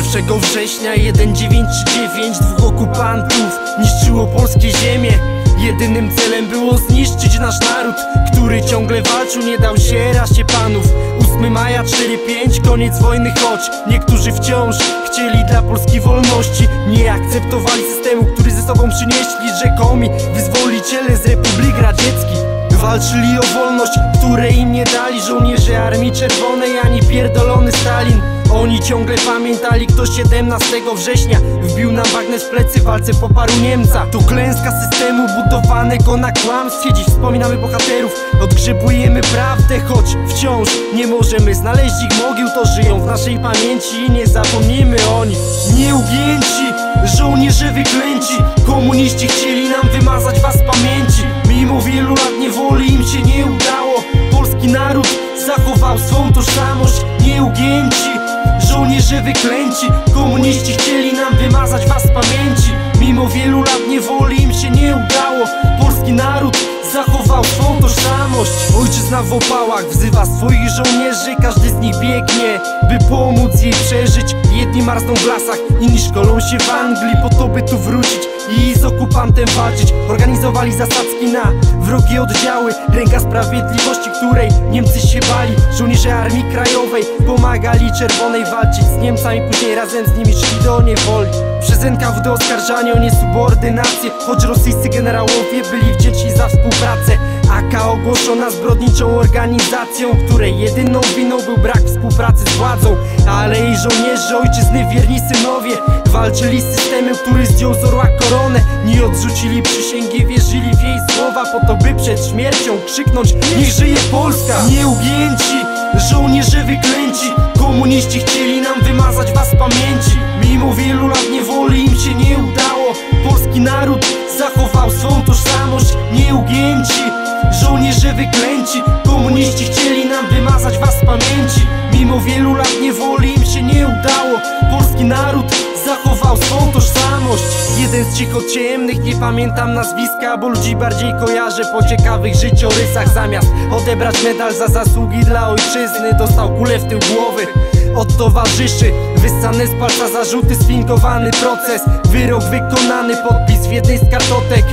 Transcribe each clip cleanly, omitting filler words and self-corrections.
1 września 1939 dwóch okupantów niszczyło polskie ziemie. Jedynym celem było zniszczyć nasz naród, który ciągle walczył, nie dał się rasie panów. 8 maja 4-5, koniec wojny, choć niektórzy wciąż chcieli dla Polski wolności. Nie akceptowali systemu, który ze sobą przynieśli rzekomi wyzwoliciele z Republik Radzieckich. Walczyli o wolność, której im nie dali żołnierze Armii Czerwonej ani pierdolony Stalin. Oni ciągle pamiętali, kto 17 września wbił nam bagnet w plecy w walce po paru Niemca. To klęska systemu budowanego na kłamstwie. Dziś wspominamy bohaterów, odgrzebujemy prawdę, choć wciąż nie możemy znaleźć ich mogił. To żyją w naszej pamięci i nie zapomnimy o nich. Nieugięci, żołnierze wyklęci, komuniści chcieli nam wymazać was z pamięci. Mimo wielu lat niewoli im się nie udało, polski naród zachował swą tożsamość. Nieugięci, żołnierze wyklęci, komuniści chcieli nam wymazać was z pamięci. Mimo wielu lat niewoli im się nie udało, polski naród zachował swą tożsamość. Ojczyzna w opałach wzywa swoich żołnierzy, każdy z nich biegnie, by pomóc jej przeżyć. Jedni marzną w lasach, inni szkolą się w Anglii, po to by tu wrócić i z okupantem walczyć. Organizowali zasadzki na wrogie oddziały, ręka sprawiedliwości, której Niemcy się bali. Żołnierze Armii Krajowej pomagali Czerwonej walczyć z Niemcami, później razem z nimi szli do niewoli. Przez NKWD oskarżani o niesubordynację, choć rosyjscy generałowie byli wdzięczni za współpracę. AK ogłoszona zbrodniczą organizacją, której jedyną winą był brak współpracy z władzą. Ale jej żołnierze ojczyzny, wierni synowie, walczyli z systemem, który zdjął z orła koronę. Nie odrzucili przysięgi, wierzyli w jej słowa, po to by przed śmiercią krzyknąć: niech żyje Polska! Nieugięci, żołnierze wyklęci, komuniści chcieli nam wymazać was z pamięci. Mimo wielu lat niewoli im się nie udało, polski naród zachował swą tożsamość. Nieugięci, żołnierze wyklęci, komuniści chcieli nam wymazać was z pamięci. Mimo wielu lat niewoli im się nie udało, polski naród zachował swą tożsamość. Jeden z cichociemnych, nie pamiętam nazwiska, bo ludzi bardziej kojarzę po ciekawych życiorysach. Zamiast odebrać medal za zasługi dla ojczyzny, dostał kulę w tył głowy od towarzyszy. Wyssane z palca zarzuty, sfinkowany proces, wyrok wykonany, podpis w jednej z kartotek.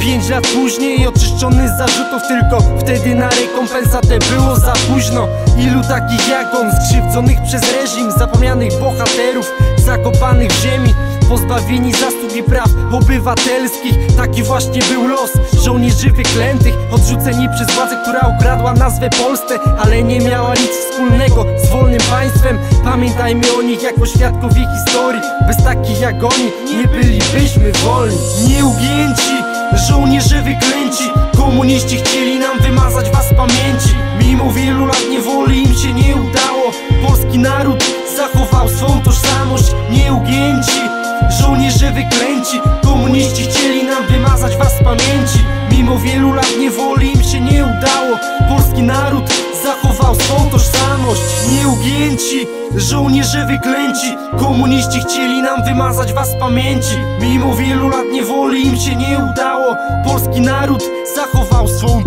5 lat później oczyszczony z zarzutów, tylko wtedy na rekompensatę było za późno. Ilu takich jak on, skrzywdzonych przez reżim, zapomnianych bohaterów, zakopanych w ziemi, pozbawieni zasług i praw obywatelskich. Taki właśnie był los żołnierzy wyklętych, odrzuceni przez władzę, która ukradła nazwę Polsce, ale nie miała nic wspólnego z wolnym państwem. Pamiętajmy o nich jako świadkowie historii, bez takich jak oni nie bylibyśmy wolni. Nieugięci, żołnierze wyklęci, komuniści chcieli nam wymazać was z pamięci. Mimo wielu lat niewoli im się nie udało, polski naród zachował swą tożsamość. Nieugięci, żołnierze wyklęci, komuniści chcieli nam wymazać was z pamięci. Mimo wielu lat niewoli im się nie udało, polski naród zachował swą tożsamość. Nieugięci, żołnierze wyklęci, komuniści chcieli nam wymazać was z pamięci. Mimo wielu lat niewoli im się nie udało, polski naród zachował swą